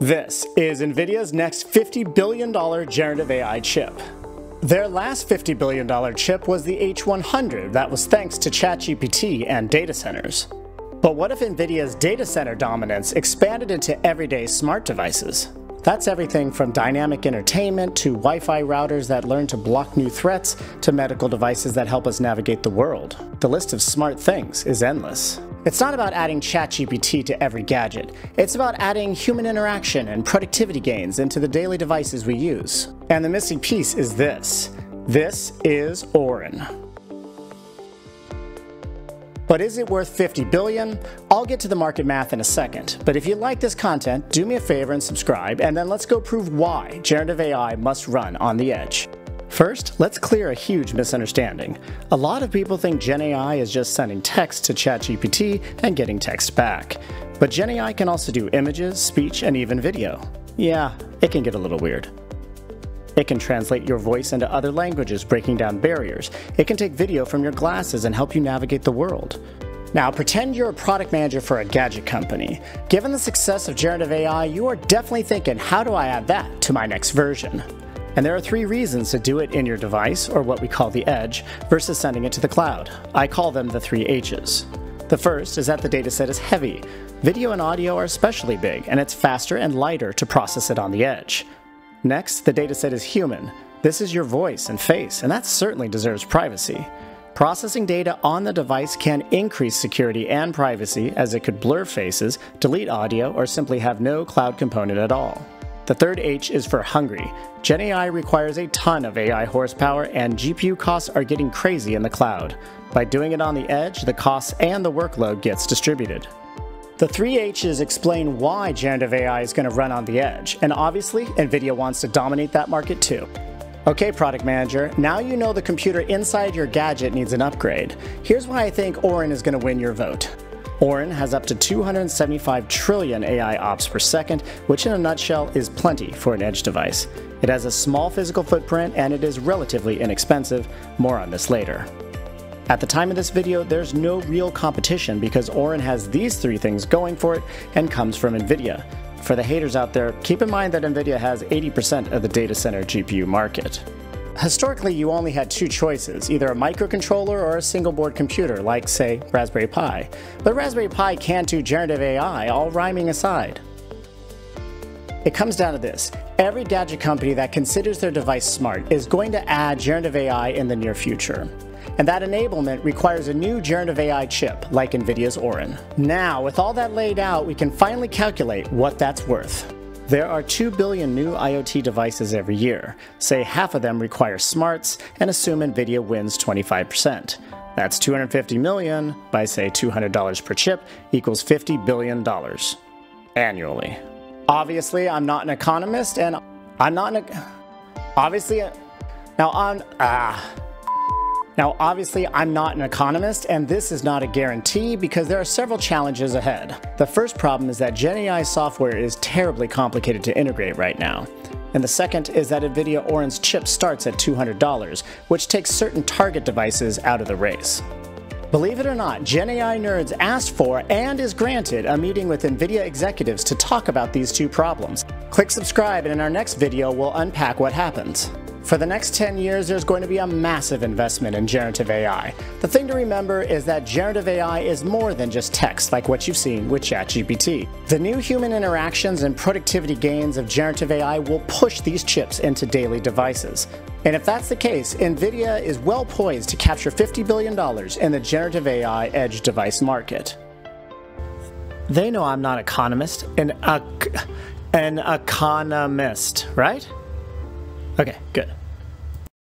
This is NVIDIA's next $50 billion generative AI chip. Their last $50 billion chip was the H100 that was thanks to ChatGPT and data centers. But what if NVIDIA's data center dominance expanded into everyday smart devices? That's everything from dynamic entertainment to Wi-Fi routers that learn to block new threats to medical devices that help us navigate the world. The list of smart things is endless. It's not about adding ChatGPT to every gadget. It's about adding human interaction and productivity gains into the daily devices we use. And the missing piece is this. This is Orin. But is it worth $50 billion? I'll get to the market math in a second. But if you like this content, do me a favor and subscribe, and then let's go prove why generative AI must run on the edge. First, let's clear a huge misunderstanding. A lot of people think GenAI is just sending text to ChatGPT and getting text back. But GenAI can also do images, speech, and even video. Yeah, it can get a little weird. It can translate your voice into other languages, breaking down barriers. It can take video from your glasses and help you navigate the world. Now, pretend you're a product manager for a gadget company. Given the success of generative AI, you are definitely thinking, how do I add that to my next version? And there are three reasons to do it in your device, or what we call the edge, versus sending it to the cloud. I call them the three H's. The first is that the dataset is heavy. Video and audio are especially big, and it's faster and lighter to process it on the edge. Next, the dataset is human. This is your voice and face, and that certainly deserves privacy. Processing data on the device can increase security and privacy, as it could blur faces, delete audio, or simply have no cloud component at all. The third H is for hungry. GenAI requires a ton of AI horsepower, and GPU costs are getting crazy in the cloud. By doing it on the edge, the costs and the workload gets distributed. The three H's explain why generative AI is going to run on the edge, and obviously, NVIDIA wants to dominate that market too. Okay, product manager, now you know the computer inside your gadget needs an upgrade. Here's why I think Orin is going to win your vote. Orin has up to 275 trillion AI ops per second, which in a nutshell is plenty for an edge device. It has a small physical footprint and it is relatively inexpensive. More on this later. At the time of this video, there's no real competition because Orin has these three things going for it and comes from NVIDIA. For the haters out there, keep in mind that NVIDIA has 80% of the data center GPU market. Historically, you only had two choices, either a microcontroller or a single board computer, like, say, Raspberry Pi. But Raspberry Pi can do generative AI, all rhyming aside. It comes down to this. Every gadget company that considers their device smart is going to add generative AI in the near future. And that enablement requires a new generative AI chip, like NVIDIA's Orin. Now, with all that laid out, we can finally calculate what that's worth. There are 2 billion new IoT devices every year. Say half of them require smarts and assume NVIDIA wins 25%. That's 250 million by say $200 per chip equals $50 billion annually. Obviously, I'm not an economist and I'm not an... Now, obviously, I'm not an economist, and this is not a guarantee because there are several challenges ahead. The first problem is that GenAI software is terribly complicated to integrate right now. And the second is that NVIDIA Orin's chip starts at $200, which takes certain target devices out of the race. Believe it or not, GenAInerds asked for and is granted a meeting with NVIDIA executives to talk about these two problems. Click subscribe, and in our next video, we'll unpack what happens. For the next 10 years, there's going to be a massive investment in generative AI. The thing to remember is that generative AI is more than just text, like what you've seen with ChatGPT. The new human interactions and productivity gains of generative AI will push these chips into daily devices. And if that's the case, NVIDIA is well poised to capture $50 billion in the generative AI edge device market. They know I'm not an economist, an economist, right? Okay, good.